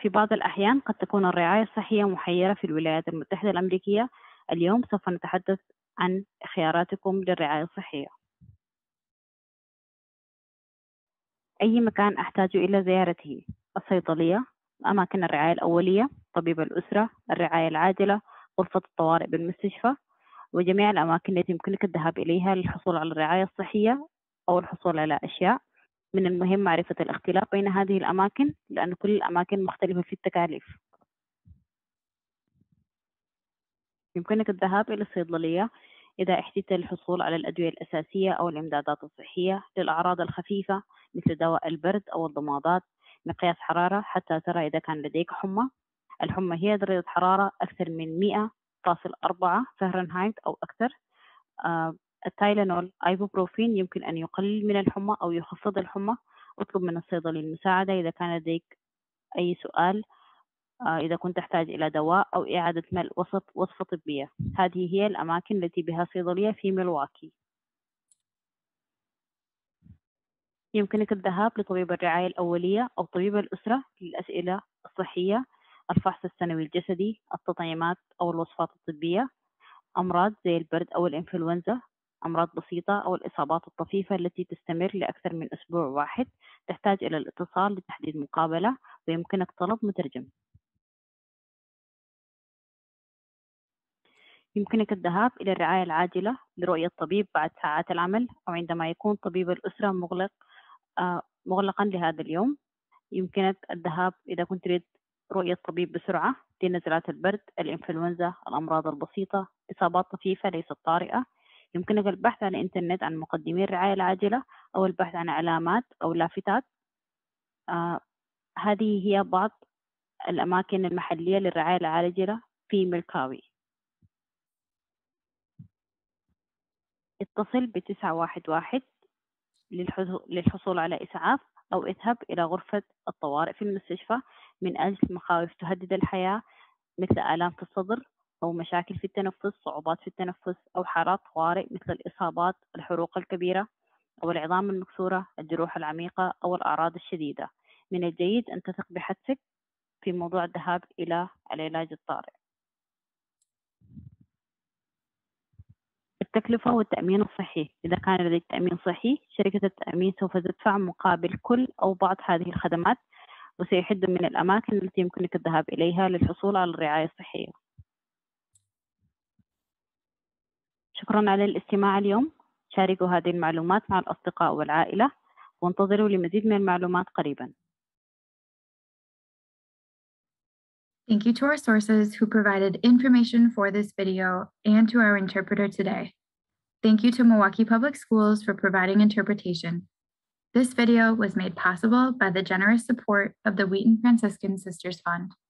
في بعض الأحيان قد تكون الرعاية الصحية محيرة في الولايات المتحدة الأمريكية. اليوم سوف نتحدث عن خياراتكم للرعاية الصحية. أي مكان أحتاج إلى زيارته: الصيدلية، أماكن الرعاية الأولية، طبيب الأسرة، الرعاية العاجلة، غرفة الطوارئ بالمستشفى، وجميع الأماكن التي يمكنك الذهاب إليها للحصول على الرعاية الصحية أو الحصول على أشياء. من المهم معرفة الاختلاف بين هذه الأماكن، لأن كل الأماكن مختلفة في التكاليف. يمكنك الذهاب إلى الصيدلية إذا احتجت للحصول على الأدوية الأساسية أو الإمدادات الصحية للأعراض الخفيفة مثل دواء البرد أو الضمادات، مقياس حرارة حتى ترى إذا كان لديك حمى. الحمى هي درجة حرارة أكثر من 100.4 فهرنهايت أو أكثر. التايلانول ايبوبروفين يمكن أن يقلل من الحمى أو يخفض الحمى. اطلب من الصيدلي المساعدة إذا كان لديك أي سؤال، إذا كنت تحتاج إلى دواء أو إعادة ملء وصفة طبية. هذه هي الأماكن التي بها صيدلية في ميلواكي. يمكنك الذهاب لطبيب الرعاية الأولية أو طبيب الأسرة للأسئلة الصحية، الفحص السنوي الجسدي، التطعيمات أو الوصفات الطبية، أمراض زي البرد أو الإنفلونزا، أمراض بسيطة أو الإصابات الطفيفة التي تستمر لأكثر من أسبوع واحد. تحتاج إلى الاتصال لتحديد مقابلة، ويمكنك طلب مترجم. يمكنك الذهاب إلى الرعاية العاجلة لرؤية طبيب بعد ساعات العمل أو عندما يكون طبيب الأسرة مغلقاً لهذا اليوم. يمكنك الذهاب إذا كنت تريد رؤية طبيب بسرعة لنزلات البرد، الإنفلونزا، الأمراض البسيطة، إصابات طفيفة ليست طارئة. يمكنك البحث على الإنترنت عن مقدمي الرعاية العاجلة أو البحث عن علامات أو لافتات. هذه هي بعض الأماكن المحلية للرعاية العاجلة في ميلواكي. اتصل ب911 للحصول على إسعاف، أو اذهب إلى غرفة الطوارئ في المستشفى من أجل مخاوف تهدد الحياة مثل آلام في الصدر أو مشاكل في التنفس، صعوبات في التنفس، أو حالات طوارئ مثل الإصابات، الحروق الكبيرة أو العظام المكسورة، الجروح العميقة أو الأعراض الشديدة. من الجيد أن تثق بحدسك في موضوع الذهاب إلى العلاج الطارئ. التكلفة والتأمين الصحي: إذا كان لديك تأمين صحي، شركة التأمين سوف تدفع مقابل كل أو بعض هذه الخدمات، وسيحد من الأماكن التي يمكنك الذهاب إليها للحصول على الرعاية الصحية. شكرا على الاستماع اليوم. شاركوا هذه المعلومات مع الأصدقاء والعائلة، وانتظروا لمزيد من المعلومات قريبا. Thank you to our sources who provided information for this video and to our interpreter today. Thank you to Milwaukee Public Schools for providing interpretation. This video was made possible by the generous support of the Wheaton Franciscan Sisters Fund.